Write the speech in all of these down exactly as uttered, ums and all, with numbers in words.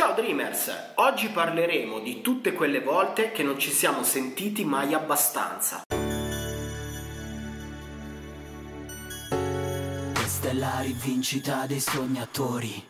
Ciao Dreamers! Oggi parleremo di tutte quelle volte che non ci siamo sentiti mai abbastanza. Questa è la rivincita dei sognatori.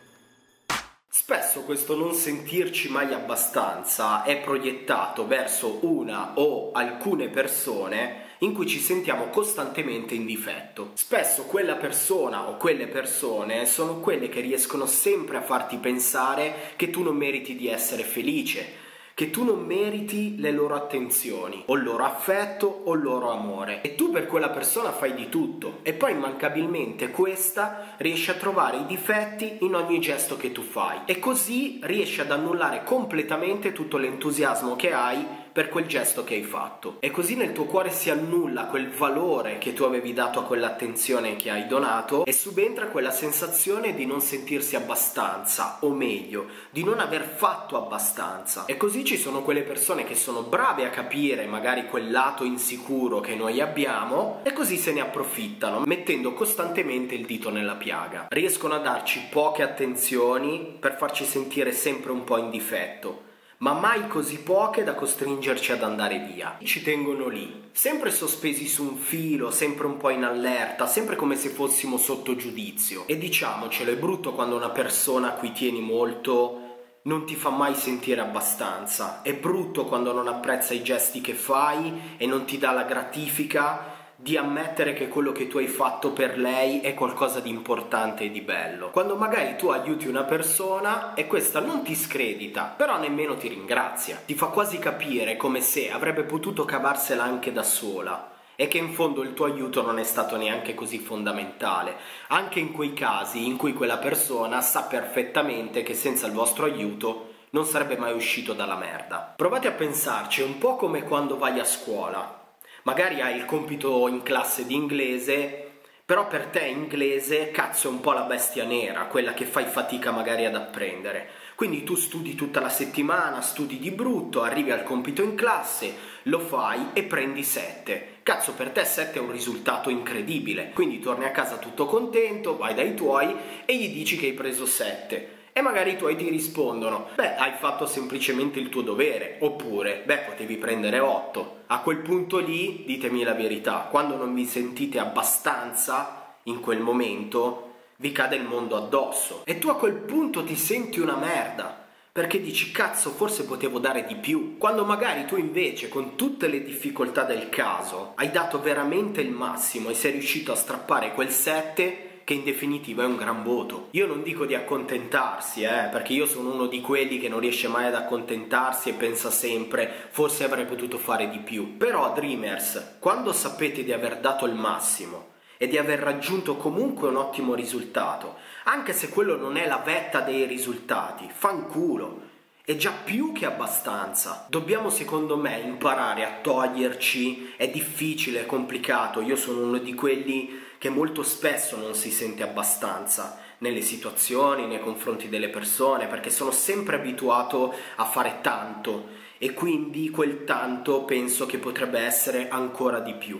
Spesso questo non sentirci mai abbastanza è proiettato verso una o alcune persone in cui ci sentiamo costantemente in difetto. Spesso quella persona o quelle persone sono quelle che riescono sempre a farti pensare che tu non meriti di essere felice, che tu non meriti le loro attenzioni, o il loro affetto, o il loro amore. E tu per quella persona fai di tutto, e poi immancabilmente questa riesce a trovare i difetti in ogni gesto che tu fai, e così riesce ad annullare completamente tutto l'entusiasmo che hai per quel gesto che hai fatto. E così nel tuo cuore si annulla quel valore che tu avevi dato a quell'attenzione che hai donato, e subentra quella sensazione di non sentirsi abbastanza, o meglio, di non aver fatto abbastanza. E così ci sono quelle persone che sono brave a capire magari quel lato insicuro che noi abbiamo, e così se ne approfittano, mettendo costantemente il dito nella piaga. Riescono a darci poche attenzioni per farci sentire sempre un po' in difetto, ma mai così poche da costringerci ad andare via. Ci tengono lì, sempre sospesi su un filo, sempre un po' in allerta, sempre come se fossimo sotto giudizio. E diciamocelo, è brutto quando una persona a cui tieni molto non ti fa mai sentire abbastanza. È brutto quando non apprezza i gesti che fai e non ti dà la gratifica di ammettere che quello che tu hai fatto per lei è qualcosa di importante e di bello. Quando magari tu aiuti una persona e questa non ti scredita, però nemmeno ti ringrazia. Ti fa quasi capire come se avrebbe potuto cavarsela anche da sola, e che in fondo il tuo aiuto non è stato neanche così fondamentale, anche in quei casi in cui quella persona sa perfettamente che senza il vostro aiuto non sarebbe mai uscito dalla merda. Provate a pensarci, è un po' come quando vai a scuola. Magari hai il compito in classe di inglese, però per te inglese, cazzo, è un po' la bestia nera, quella che fai fatica magari ad apprendere. Quindi tu studi tutta la settimana, studi di brutto, arrivi al compito in classe, lo fai e prendi sette. Cazzo, per te sette è un risultato incredibile. Quindi torni a casa tutto contento, vai dai tuoi e gli dici che hai preso sette. E magari i tuoi ti rispondono: beh, hai fatto semplicemente il tuo dovere, oppure beh, potevi prendere otto. A quel punto lì, ditemi la verità, quando non vi sentite abbastanza in quel momento, vi cade il mondo addosso. E tu a quel punto ti senti una merda, perché dici: cazzo, forse potevo dare di più. Quando magari tu invece, con tutte le difficoltà del caso, hai dato veramente il massimo e sei riuscito a strappare quel sette, che in definitiva è un gran voto. Io non dico di accontentarsi, eh, perché io sono uno di quelli che non riesce mai ad accontentarsi e pensa sempre: forse avrei potuto fare di più. Però Dreamers, quando sapete di aver dato il massimo e di aver raggiunto comunque un ottimo risultato, anche se quello non è la vetta dei risultati, fanculo, è già più che abbastanza. Dobbiamo, secondo me, imparare a toglierci. È difficile, è complicato. Io sono uno di quelli che molto spesso non si sente abbastanza nelle situazioni, nei confronti delle persone, perché sono sempre abituato a fare tanto, e quindi quel tanto penso che potrebbe essere ancora di più.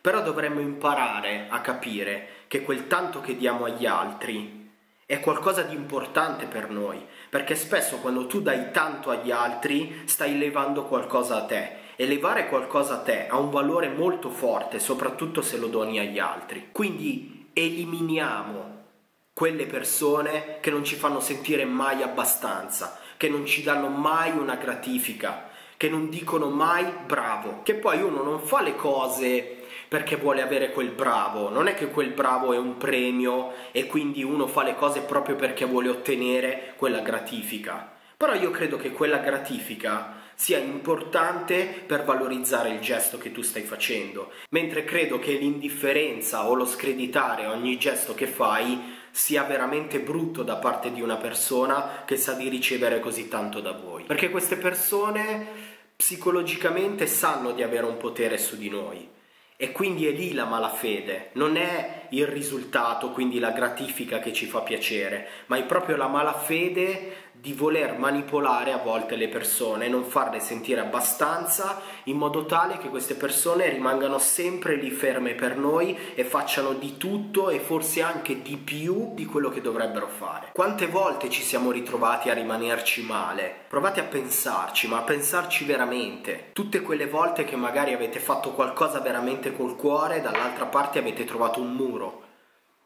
Però dovremmo imparare a capire che quel tanto che diamo agli altri è qualcosa di importante per noi, perché spesso quando tu dai tanto agli altri stai levando qualcosa a te. Elevare qualcosa a te ha un valore molto forte, soprattutto se lo doni agli altri. Quindi eliminiamo quelle persone che non ci fanno sentire mai abbastanza, che non ci danno mai una gratifica, che non dicono mai bravo. Che poi uno non fa le cose perché vuole avere quel bravo, non è che quel bravo è un premio e quindi uno fa le cose proprio perché vuole ottenere quella gratifica. Però io credo che quella gratifica sia importante per valorizzare il gesto che tu stai facendo, mentre credo che l'indifferenza o lo screditare ogni gesto che fai sia veramente brutto da parte di una persona che sa di ricevere così tanto da voi. Perché queste persone psicologicamente sanno di avere un potere su di noi, e quindi è lì la malafede. Non è il risultato, quindi la gratifica, che ci fa piacere, ma è proprio la malafede di voler manipolare a volte le persone, non farle sentire abbastanza in modo tale che queste persone rimangano sempre lì ferme per noi e facciano di tutto e forse anche di più di quello che dovrebbero fare. Quante volte ci siamo ritrovati a rimanerci male? Provate a pensarci, ma a pensarci veramente. Tutte quelle volte che magari avete fatto qualcosa veramente col cuore e dall'altra parte avete trovato un muro,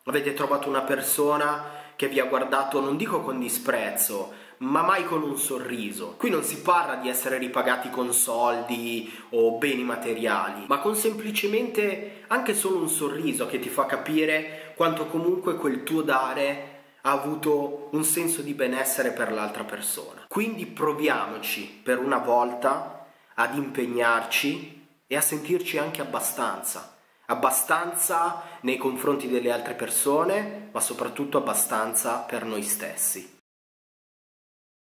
avete trovato una persona che vi ha guardato, non dico con disprezzo, ma mai con un sorriso. Qui non si parla di essere ripagati con soldi o beni materiali, ma con semplicemente anche solo un sorriso che ti fa capire quanto comunque quel tuo dare ha avuto un senso di benessere per l'altra persona. Quindi proviamoci per una volta ad impegnarci e a sentirci anche abbastanza. Abbastanza nei confronti delle altre persone, ma soprattutto abbastanza per noi stessi.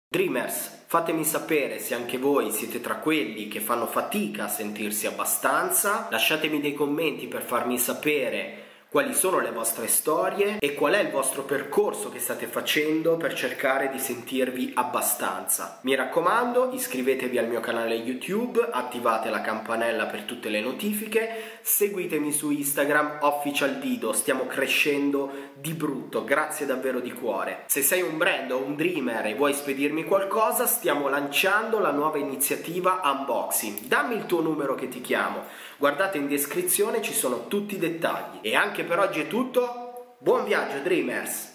Dreamers, fatemi sapere se anche voi siete tra quelli che fanno fatica a sentirsi abbastanza. Lasciatemi dei commenti per farmi sapere quali sono le vostre storie e qual è il vostro percorso che state facendo per cercare di sentirvi abbastanza. Mi raccomando, iscrivetevi al mio canale YouTube, attivate la campanella per tutte le notifiche, seguitemi su Instagram Official Dido, stiamo crescendo di brutto, grazie davvero di cuore. Se sei un brand o un dreamer e vuoi spedirmi qualcosa, stiamo lanciando la nuova iniziativa Unboxing. Dammi il tuo numero che ti chiamo, guardate in descrizione, ci sono tutti i dettagli. E anche per oggi è tutto, buon viaggio Dreamers!